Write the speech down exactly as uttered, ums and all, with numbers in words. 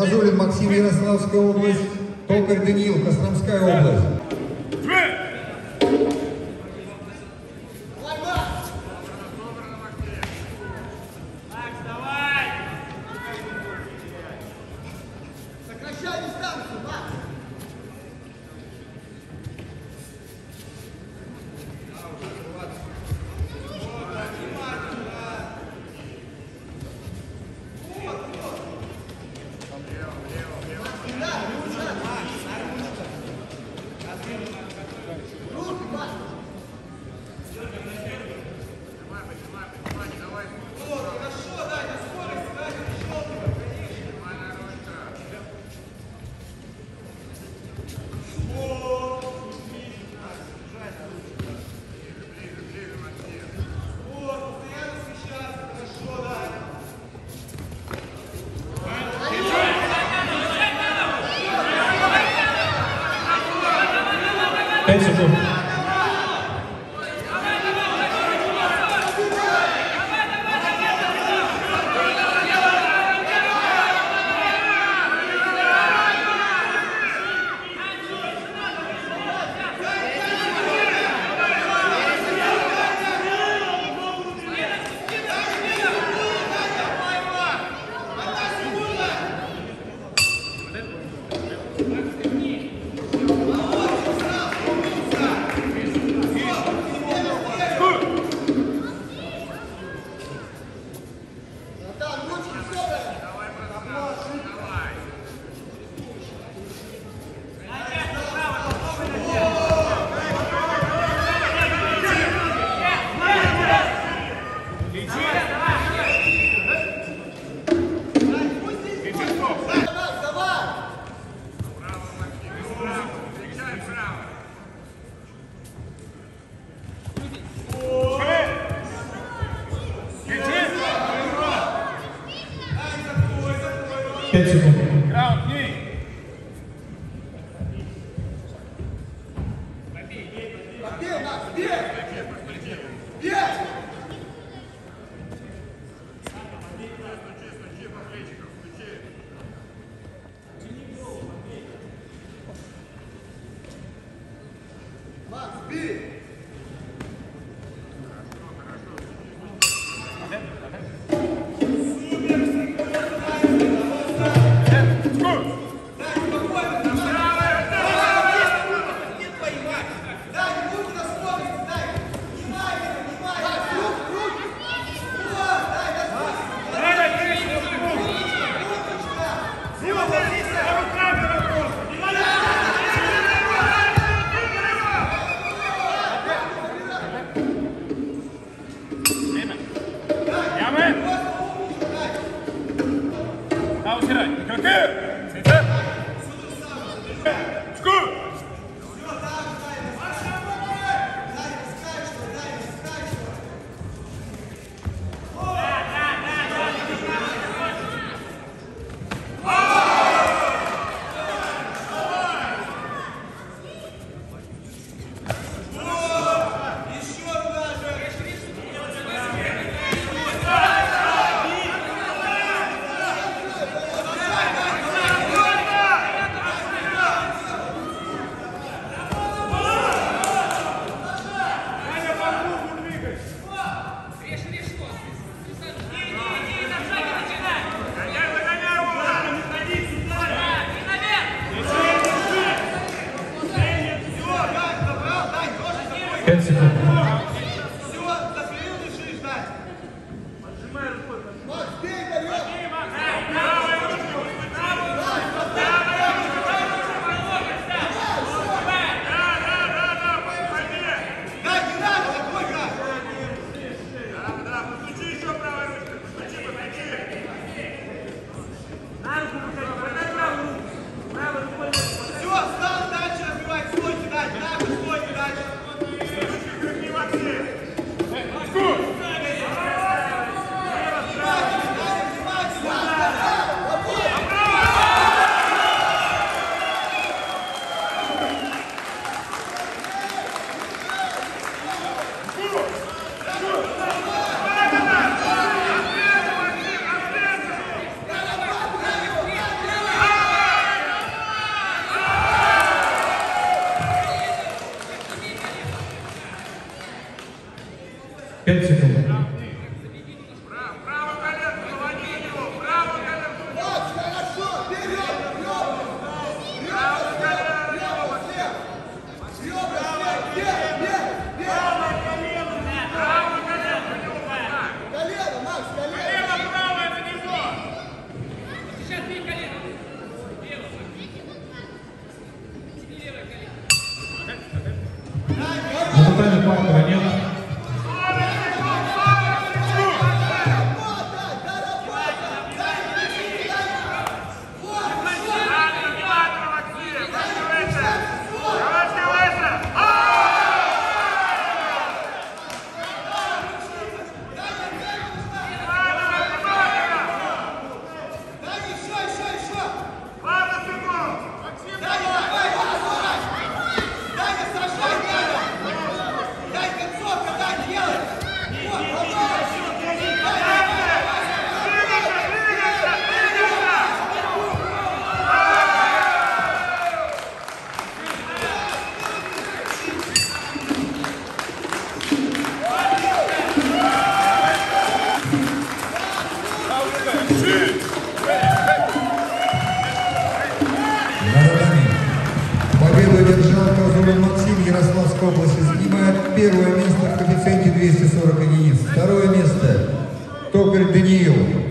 Козулин Максим, Ярославская область, Токарь Даниил, Костромская область. Ярославской области занимает первое место в коэффициенте двести сорок единиц. Второе место Токарь Даниил.